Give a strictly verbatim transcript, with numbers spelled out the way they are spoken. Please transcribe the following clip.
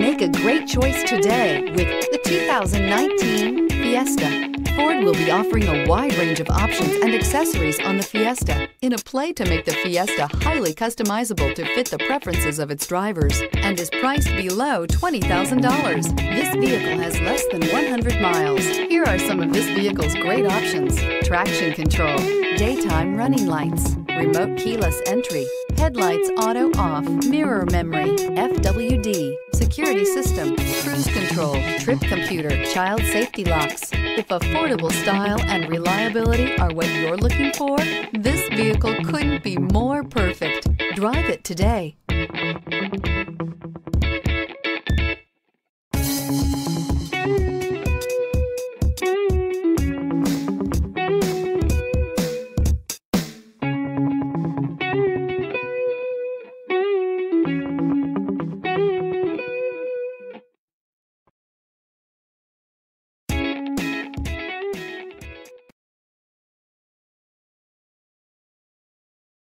Make a great choice today with the two thousand nineteen Fiesta. Ford will be offering a wide range of options and accessories on the Fiesta in a play to make the Fiesta highly customizable to fit the preferences of its drivers and is priced below twenty thousand dollars. This vehicle has less than one hundred miles. Here are some of this vehicle's great options: traction control, daytime running lights, remote keyless entry, headlights auto off, mirror memory, F W D, security system, cruise control, trip computer, child safety locks. If affordable style and reliability are what you're looking for, this vehicle couldn't be more perfect. Drive it today.